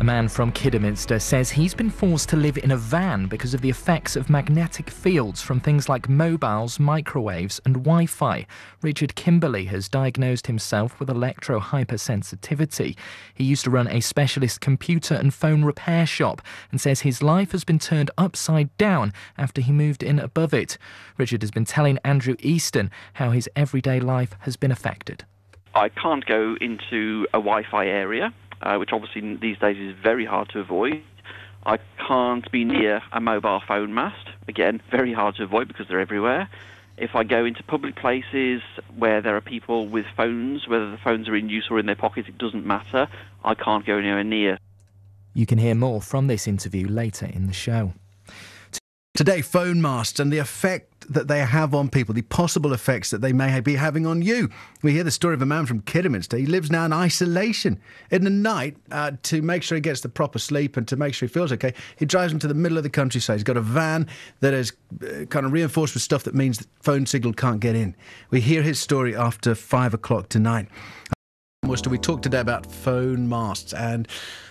A man from Kidderminster says he's been forced to live in a van because of the effects of magnetic fields from things like mobiles, microwaves and Wi-Fi. Richard Kimberley has diagnosed himself with electro-hypersensitivity. He used to run a specialist computer and phone repair shop and says his life has been turned upside down after he moved in above it. Richard has been telling Andrew Easton how his everyday life has been affected. I can't go into a Wi-Fi area, which obviously these days is very hard to avoid. I can't be near a mobile phone mast. Again, very hard to avoid because they're everywhere. If I go into public places where there are people with phones, whether the phones are in use or in their pockets, it doesn't matter. I can't go anywhere near. You can hear more from this interview later in the show. Today, phone masts and the effect that they have on people, the possible effects that they may be having on you. We hear the story of a man from Kidderminster. He lives now in isolation. In the night, to make sure he gets the proper sleep and to make sure he feels okay, he drives into the middle of the countryside. He's got a van that is kind of reinforced with stuff that means the phone signal can't get in. We hear his story after 5 o'clock tonight. We talked today about phone masts and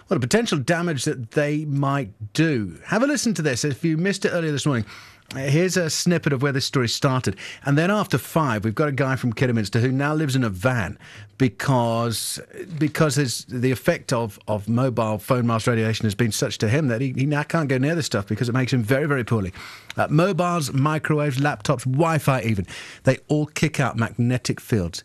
what the potential damage that they might do. Have a listen to this. If you missed it earlier this morning, here's a snippet of where this story started. And then after five, we've got a guy from Kidderminster who now lives in a van because the effect of mobile phone mast radiation has been such to him that he now can't go near this stuff because it makes him very, very poorly. Mobiles, microwaves, laptops, Wi-Fi even, they all kick out magnetic fields.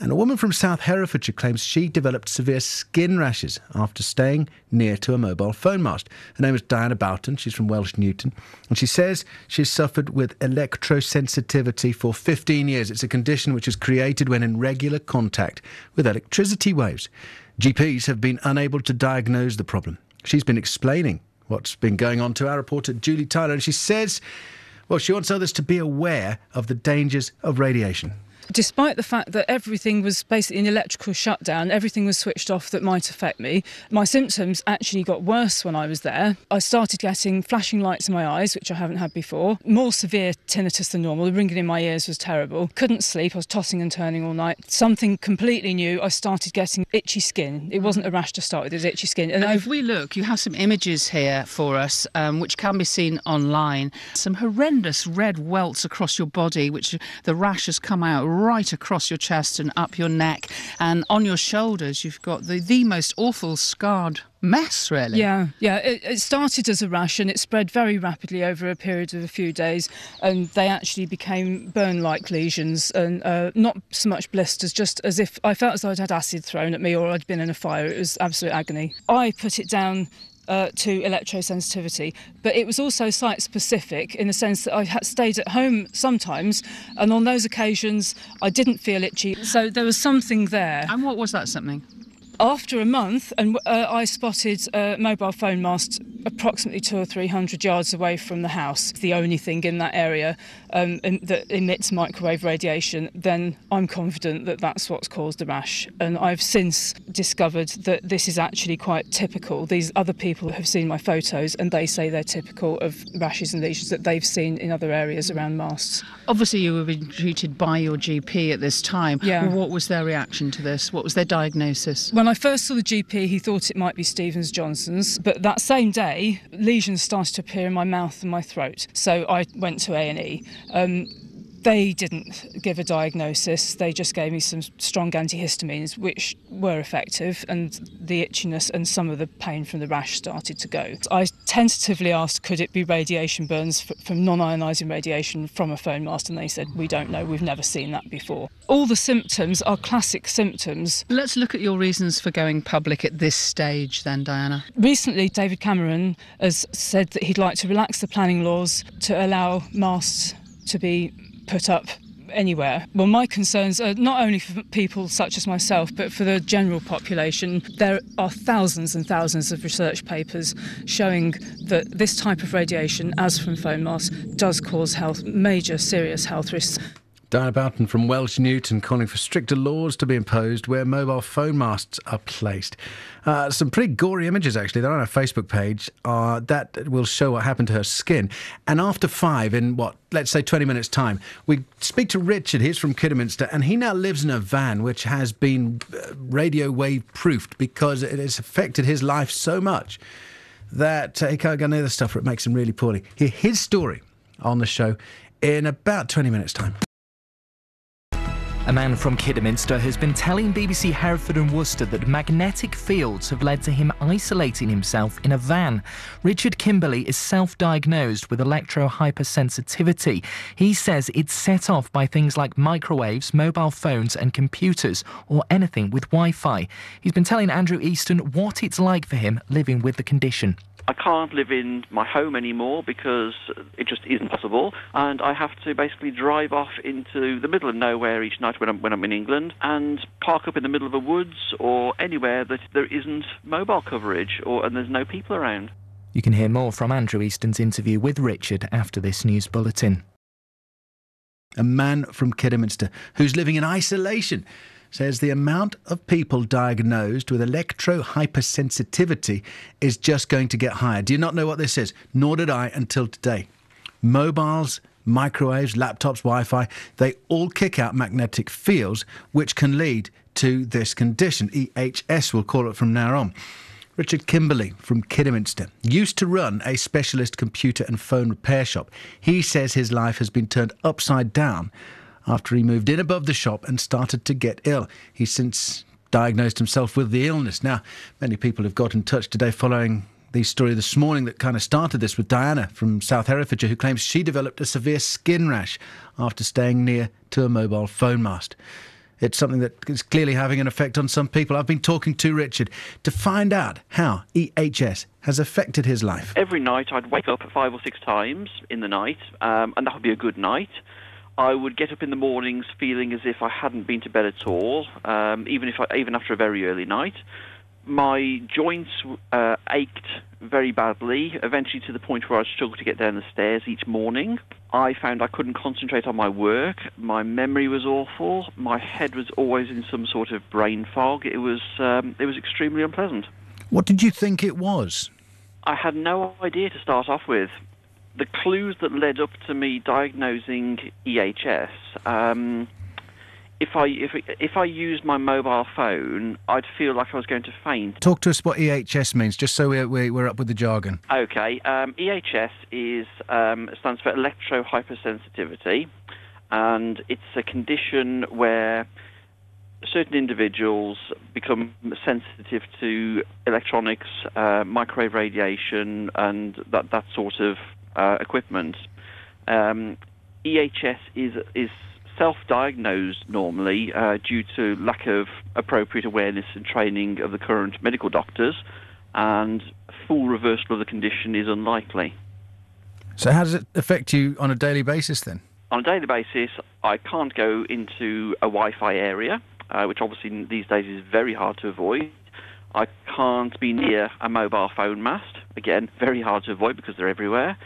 And a woman from South Herefordshire claims she developed severe skin rashes after staying near to a mobile phone mast. Her name is Diana Boughton. She's from Welsh Newton. And she says she's suffered with electrosensitivity for 15 years. It's a condition which is created when in regular contact with electricity waves. GPs have been unable to diagnose the problem. She's been explaining what's been going on to our reporter, Julie Tyler. And she says, well, she wants others to be aware of the dangers of radiation. Despite the fact that everything was basically an electrical shutdown, everything was switched off that might affect me, my symptoms actually got worse when I was there. I started getting flashing lights in my eyes, which I haven't had before, more severe tinnitus than normal, the ringing in my ears was terrible, couldn't sleep, I was tossing and turning all night. Something completely new, I started getting itchy skin. It wasn't a rash to start with, it was itchy skin. And if we look, you have some images here for us, which can be seen online. Some horrendous red welts across your body, which the rash has come out right across your chest and up your neck, and on your shoulders you've got the most awful scarred mess, really. Yeah, it started as a rash and it spread very rapidly over a period of a few days, and they actually became burn-like lesions and not so much blisters, just as if I felt as though I'd had acid thrown at me or I'd been in a fire. It was absolute agony. I put it down to electrosensitivity, but it was also site-specific in the sense that I had stayed at home sometimes, and on those occasions I didn't feel itchy, so there was something there. And what was that something? After a month, and I spotted a mobile phone mast approximately 200 or 300 yards away from the house, the only thing in that area that emits microwave radiation, then I'm confident that that's what's caused the rash. And I've since discovered that this is actually quite typical. These other people have seen my photos and they say they're typical of rashes and lesions that they've seen in other areas around masts. Obviously you were being treated by your GP at this time. Yeah. What was their reaction to this? What was their diagnosis? When I first saw the GP, he thought it might be Stevens-Johnson's, but that same day, lesions started to appear in my mouth and my throat, so I went to A&E. They didn't give a diagnosis, they just gave me some strong antihistamines, which were effective, and the itchiness and some of the pain from the rash started to go. I tentatively asked, could it be radiation burns from non-ionising radiation from a phone mast, and they said, we don't know, we've never seen that before. All the symptoms are classic symptoms. Let's look at your reasons for going public at this stage then, Diana. Recently, David Cameron has said that he'd like to relax the planning laws to allow masts to be put up anywhere. Well, my concerns are not only for people such as myself, but for the general population. There are thousands and thousands of research papers showing that this type of radiation, as from phone masts, does cause major serious health risks. Diana Boughton from Welsh Newton calling for stricter laws to be imposed where mobile phone masts are placed. Some pretty gory images, actually. They're on our Facebook page. That will show what happened to her skin. And after five, in what, let's say 20 minutes' time, we speak to Richard. He's from Kidderminster, and he now lives in a van which has been radio wave-proofed because it has affected his life so much that he can't go near the stuff or it makes him really poorly. Hear his story on the show in about 20 minutes' time. A man from Kidderminster has been telling BBC Hereford and Worcester that magnetic fields have led to him isolating himself in a van. Richard Kimberley is self-diagnosed with electro-hypersensitivity. He says it's set off by things like microwaves, mobile phones and computers, or anything with Wi-Fi. He's been telling Andrew Easton what it's like for him living with the condition. I can't live in my home anymore because it just isn't possible, and I have to basically drive off into the middle of nowhere each night when I'm in England and park up in the middle of the woods or anywhere that there isn't mobile coverage and there's no people around. You can hear more from Andrew Easton's interview with Richard after this news bulletin. A man from Kidderminster who's living in isolation says the amount of people diagnosed with electro-hypersensitivity is just going to get higher. Do you not know what this is? Nor did I until today. Mobiles, microwaves, laptops, Wi-Fi, they all kick out magnetic fields, which can lead to this condition. EHS, we'll call it from now on. Richard Kimberley from Kidderminster used to run a specialist computer and phone repair shop. He says his life has been turned upside down after he moved in above the shop and started to get ill. He's since diagnosed himself with the illness. Now, many people have got in touch today following the story this morning that kind of started this with Diana from South Herefordshire, who claims she developed a severe skin rash after staying near to a mobile phone mast. It's something that is clearly having an effect on some people. I've been talking to Richard to find out how EHS has affected his life. Every night I'd wake up 5 or 6 times in the night, and that would be a good night. I would get up in the mornings feeling as if I hadn't been to bed at all, even after a very early night. My joints ached very badly, eventually to the point where I struggled to get down the stairs each morning. I found I couldn't concentrate on my work. My memory was awful. My head was always in some sort of brain fog. It was extremely unpleasant. What did you think it was? I had no idea to start off with. The clues that led up to me diagnosing EHS, if I used my mobile phone, I'd feel like I was going to faint. Talk to us what EHS means, just so we're up with the jargon. OK, EHS stands for electro-hypersensitivity, and it's a condition where certain individuals become sensitive to electronics, microwave radiation, and that sort of equipment. EHS is self-diagnosed normally due to lack of appropriate awareness and training of the current medical doctors, and full reversal of the condition is unlikely. So how does it affect you on a daily basis then? On a daily basis, I can't go into a Wi-Fi area, which obviously these days is very hard to avoid. I can't be near a mobile phone mast, again, very hard to avoid because they're everywhere.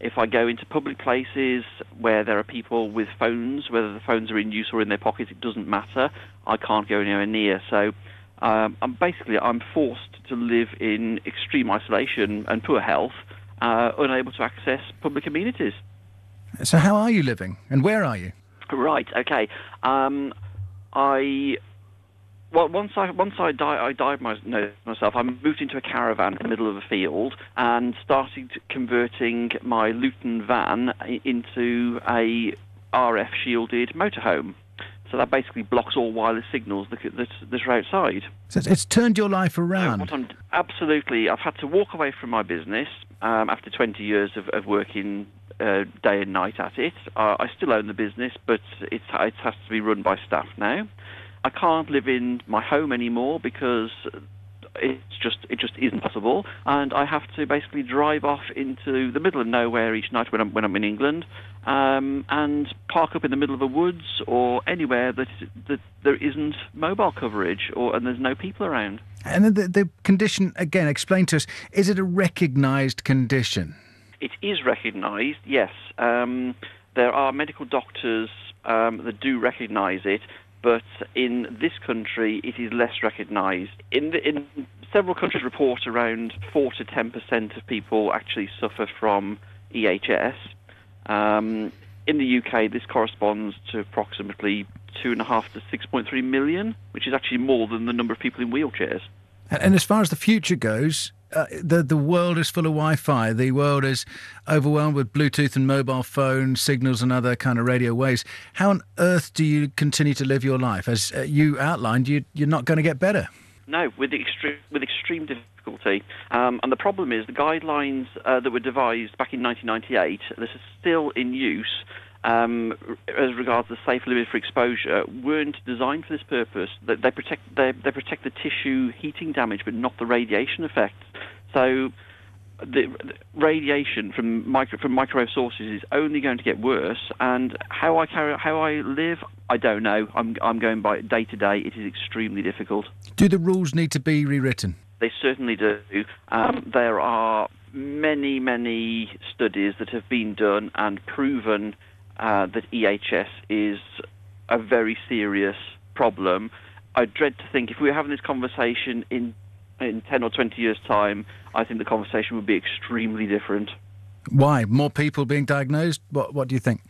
If I go into public places where there are people with phones, whether the phones are in use or in their pockets, it doesn't matter. I can't go anywhere near. So I'm forced to live in extreme isolation and poor health, unable to access public amenities. So how are you living and where are you? Right, OK. Once I diagnosed myself, I moved into a caravan in the middle of a field and started converting my Luton van into a RF-shielded motorhome. So that basically blocks all wireless signals that are outside. So it's turned your life around. Absolutely. I've had to walk away from my business after 20 years of working day and night at it. I still own the business, but it has to be run by staff now. I can't live in my home anymore because it just isn't possible, and I have to basically drive off into the middle of nowhere each night when I'm in England, and park up in the middle of the woods or anywhere that there isn't mobile coverage and there's no people around. And the condition, again, explain to us, is it a recognised condition? It is recognised, yes. There are medical doctors that do recognise it, but in this country it is less recognised. In several countries report around 4 to 10% of people actually suffer from EHS. In the UK this corresponds to approximately 2.5 to 6.3 million, which is actually more than the number of people in wheelchairs. And as far as the future goes, the world is full of Wi-Fi. The world is overwhelmed with Bluetooth and mobile phone signals and other kind of radio waves. How on earth do you continue to live your life? As you outlined, you're not going to get better. No, with extreme difficulty. And the problem is the guidelines that were devised back in 1998, this is still in use, as regards the safe limit for exposure, weren't designed for this purpose. They protect the tissue heating damage, but not the radiation effect. So the radiation from microwave sources is only going to get worse. And how I live, I don't know. I'm going by day to day. It is extremely difficult. Do the rules need to be rewritten? They certainly do. There are many studies that have been done and proven that EHS is a very serious problem. I dread to think if we were having this conversation in 10 or 20 years' time, I think the conversation would be extremely different. Why? More people being diagnosed? What do you think?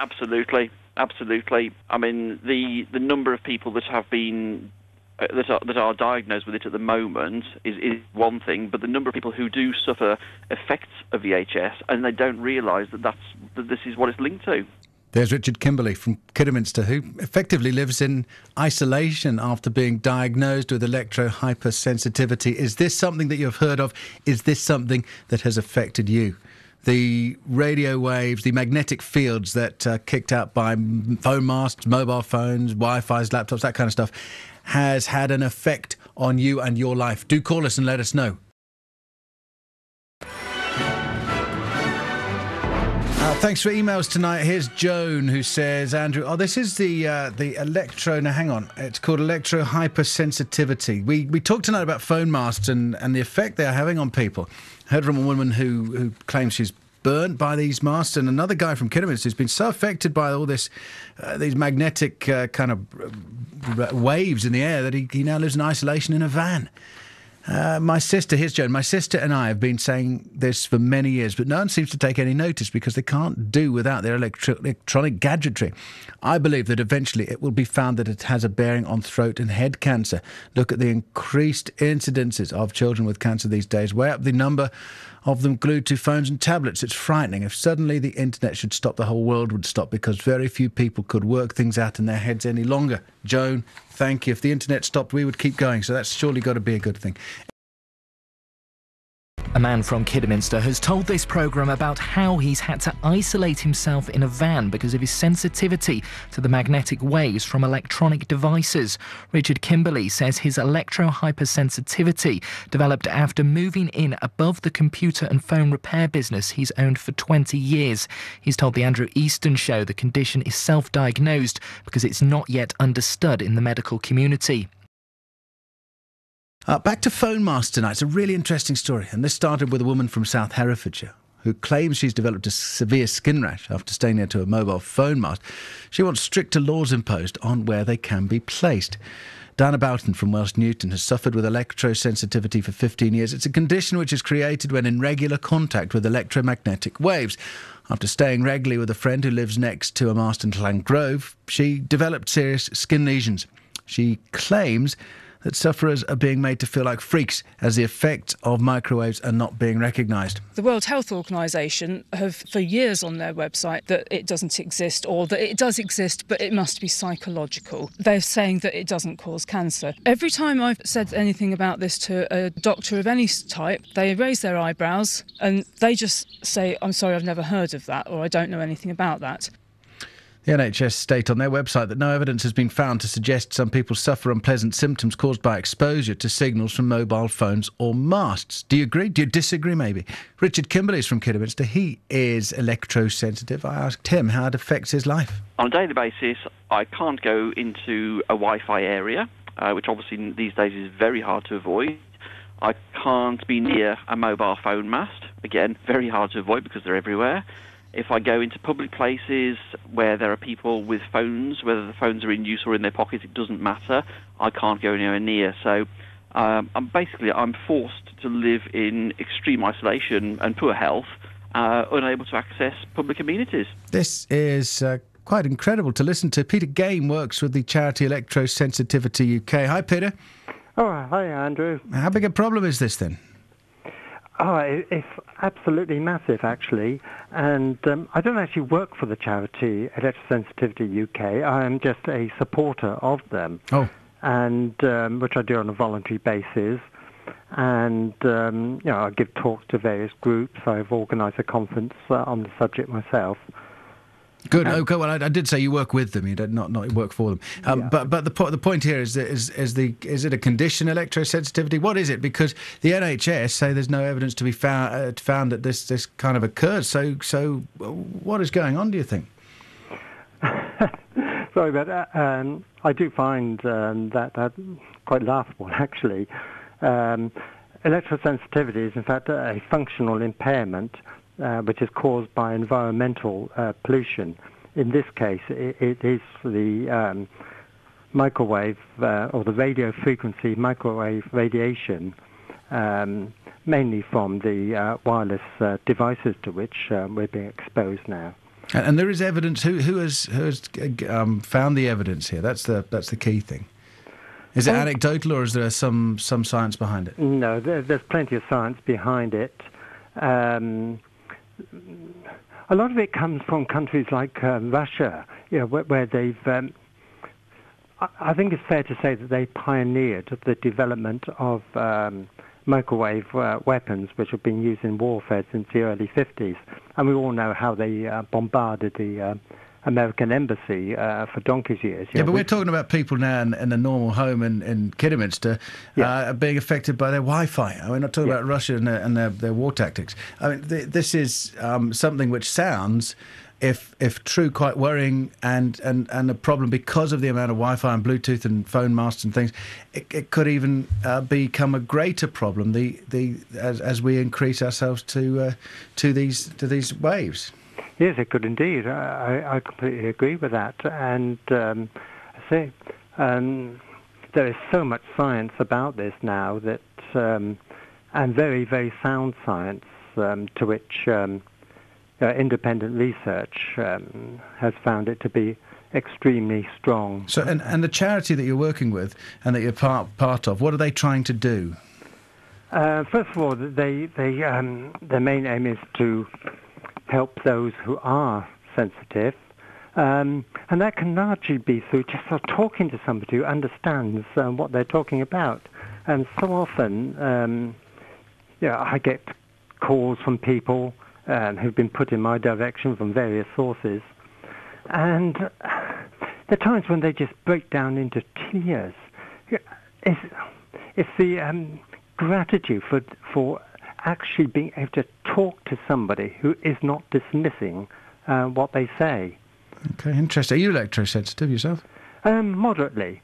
Absolutely. I mean, the number of people that have been that are diagnosed with it at the moment is one thing, but the number of people who do suffer effects of EHS and they don't realise that this is what it's linked to. There's Richard Kimberley from Kidderminster, who effectively lives in isolation after being diagnosed with electro-hypersensitivity. Is this something that you've heard of? Is this something that has affected you? The radio waves, the magnetic fields that are kicked out by phone masts, mobile phones, Wi-Fi's, laptops, that kind of stuff, has had an effect on you and your life. Do call us and let us know. Thanks for emails tonight. Here's Joan, who says, Andrew, this is the electro... Now, hang on. It's called electro-hypersensitivity. We talked tonight about phone masts and the effect they are having on people. I heard from a woman who claims she's burnt by these masts, and another guy from Kidderminster who's been so affected by all this, these magnetic kind of waves in the air that he now lives in isolation in a van. Here's Joan, my sister and I have been saying this for many years, but no one seems to take any notice because they can't do without their electronic gadgetry. I believe that eventually it will be found that it has a bearing on throat and head cancer. Look at the increased incidences of children with cancer these days, way up the number of them glued to phones and tablets. It's frightening. If suddenly the internet should stop, the whole world would stop because very few people could work things out in their heads any longer. Joan, thank you. If the internet stopped, we would keep going, so that's surely got to be a good thing. A man from Kidderminster has told this programme about how he's had to isolate himself in a van because of his sensitivity to the magnetic waves from electronic devices. Richard Kimberley says his electro-hypersensitivity developed after moving in above the computer and phone repair business he's owned for 20 years. He's told the Andrew Easton show the condition is self-diagnosed because it's not yet understood in the medical community. Back to phone masts tonight. It's a really interesting story, and this started with a woman from South Herefordshire who claims she's developed a severe skin rash after staying near to a mobile phone mast. She wants stricter laws imposed on where they can be placed. Diana Boughton from Welsh Newton has suffered with electrosensitivity for 15 years. It's a condition which is created when in regular contact with electromagnetic waves. After staying regularly with a friend who lives next to a mast in Langrove, she developed serious skin lesions. She claims that sufferers are being made to feel like freaks as the effects of microwaves are not being recognised. The World Health Organisation have for years on their website that it doesn't exist, or that it does exist but it must be psychological. They're saying that it doesn't cause cancer. Every time I've said anything about this to a doctor of any type, they raise their eyebrows and they just say, I'm sorry, I've never heard of that, or I don't know anything about that. The NHS state on their website that no evidence has been found to suggest some people suffer unpleasant symptoms caused by exposure to signals from mobile phones or masts. Do you agree? Do you disagree, maybe? Richard Kimberley is from Kidderminster. He is electrosensitive. I asked him how it affects his life. On a daily basis, I can't go into a Wi-Fi area, which obviously these days is very hard to avoid. I can't be near a mobile phone mast. Again, very hard to avoid because they're everywhere. If I go into public places where there are people with phones, whether the phones are in use or in their pocket, it doesn't matter. I can't go anywhere near. So I'm forced to live in extreme isolation and poor health, unable to access public amenities. This is quite incredible to listen to. Peter Game works with the charity Electrosensitivity UK. Hi, Peter. Oh, hi, Andrew. How big a problem is this, then? Oh, it's absolutely massive, actually. And I don't actually work for the charity Electrosensitivity UK. I am just a supporter of them, and which I do on a voluntary basis. And I give talks to various groups. I've organised a conference on the subject myself. Good. Okay. Well, I did say you work with them. You did not work for them. Yeah. But the point here is that is it a condition, electrosensitivity? What is it? Because the NHS say there's no evidence to be found that this kind of occurs. So what is going on, do you think? Sorry about that. I do find that quite laughable, actually. Electrosensitivity is in fact a functional impairment, which is caused by environmental pollution. In this case, it is the microwave or the radio frequency microwave radiation, mainly from the wireless devices to which we're being exposed now. And there is evidence. Who has found the evidence here? That's the key thing. Is it anecdotal, or is there some science behind it? No, there's plenty of science behind it. A lot of it comes from countries like Russia, where they've... I think it's fair to say that they pioneered the development of microwave weapons, which have been used in warfare since the early 50s. And we all know how they bombarded the American embassy for donkey's years. Yeah, but we're talking about people now in a normal home in Kidderminster being affected by their Wi-Fi. We're not talking about Russia and their war tactics. I mean, this is something which sounds, if true, quite worrying and a problem because of the amount of Wi-Fi and Bluetooth and phone masts and things. It could even become a greater problem as we increase ourselves to these waves. Yes, it could indeed. I completely agree with that. And there is so much science about this now that, and very, very sound science to which independent research has found it to be extremely strong. So, and the charity that you're working with and that you're part of, what are they trying to do? First of all, their main aim is to help those who are sensitive, and that can largely be through just sort of talking to somebody who understands what they're talking about. And so often, I get calls from people who've been put in my direction from various sources, and there are times when they just break down into tears. It's the gratitude for actually being able to talk to somebody who is not dismissing what they say. Okay, interesting. Are you electrosensitive yourself? Moderately,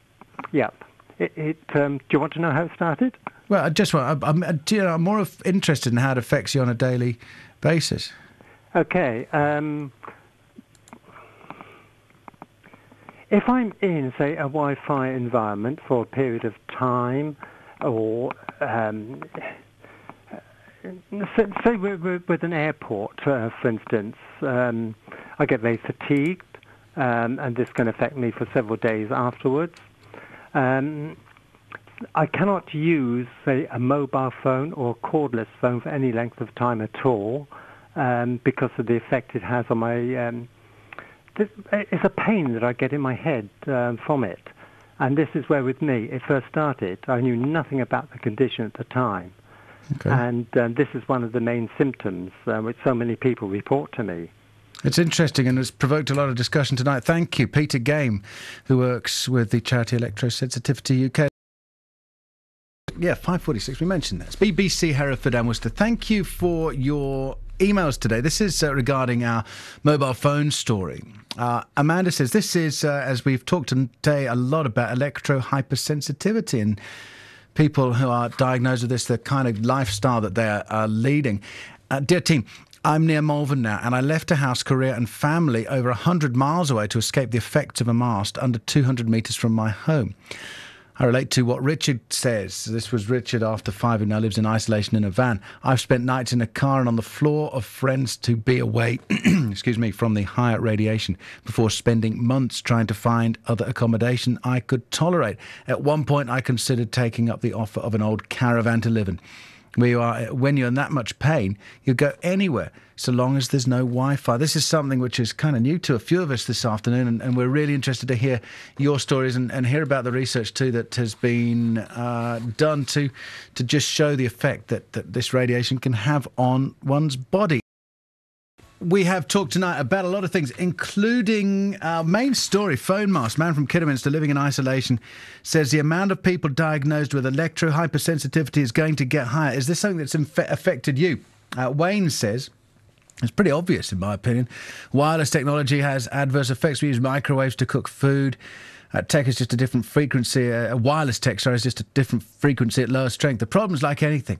yep. Do you want to know how it started? Well, I just want... I'm more interested in how it affects you on a daily basis. Okay. If I'm in, say, a Wi-Fi environment for a period of time, or... say we're with an airport, for instance, I get very fatigued, and this can affect me for several days afterwards. I cannot use, say, a mobile phone or a cordless phone for any length of time at all, because of the effect it has on my... it's a pain that I get in my head from it. And this is where, with me, it first started. I knew nothing about the condition at the time. Okay. And this is one of the main symptoms which so many people report to me. It's interesting, and it's provoked a lot of discussion tonight. Thank you, Peter Game, who works with the charity Electrosensitivity UK. Yeah, 5:46, we mentioned that. It's BBC Hereford and Worcester. Thank you for your emails today. This is regarding our mobile phone story. Amanda says, this is, as we've talked today a lot about, electro-hypersensitivity, and people who are diagnosed with this, the kind of lifestyle that they are leading. Dear team, I'm near Malvern now, and I left a house, career and family over 100 miles away to escape the effects of a mast under 200 metres from my home. I relate to what Richard says. This was Richard after 5, who now lives in isolation in a van. I've spent nights in a car and on the floor of friends to be away excuse me, from the higher radiation before spending months trying to find other accommodation I could tolerate. At one point, I considered taking up the offer of an old caravan to live in. When you're in that much pain, you go anywhere, so long as there's no Wi-Fi. This is something which is kind of new to a few of us this afternoon, and we're really interested to hear your stories and hear about the research, too, that has been done to just show the effect that this radiation can have on one's body. We have talked tonight about a lot of things, including our main story, phone mast. Man from Kidderminster living in isolation says the amount of people diagnosed with electro-hypersensitivity is going to get higher. Is this something that's affected you? Wayne says, it's pretty obvious in my opinion, wireless technology has adverse effects. We use microwaves to cook food. Tech is just a different frequency. Wireless tech, sorry, is just a different frequency at lower strength. The problem's like anything.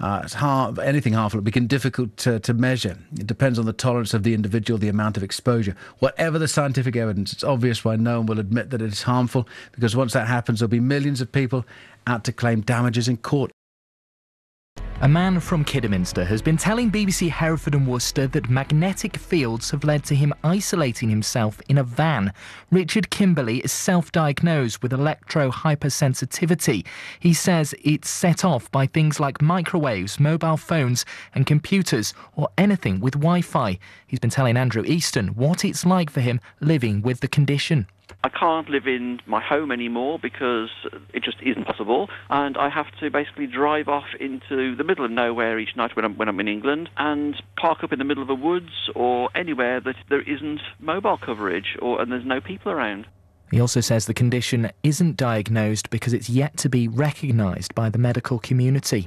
It's hard, anything harmful, it becomes difficult to measure. It depends on the tolerance of the individual, the amount of exposure. Whatever the scientific evidence, it's obvious why no one will admit that it's harmful, because once that happens, there'll be millions of people out to claim damages in court. A man from Kidderminster has been telling BBC Hereford and Worcester that magnetic fields have led to him isolating himself in a van. Richard Kimberley is self-diagnosed with electro-hypersensitivity. He says it's set off by things like microwaves, mobile phones and computers, or anything with Wi-Fi. He's been telling Andrew Easton what it's like for him living with the condition. I can't live in my home anymore because it just isn't possible, and I have to basically drive off into the middle of nowhere each night when I'm in England and park up in the middle of the woods or anywhere that there isn't mobile coverage and there's no people around. He also says the condition isn't diagnosed because it's yet to be recognised by the medical community.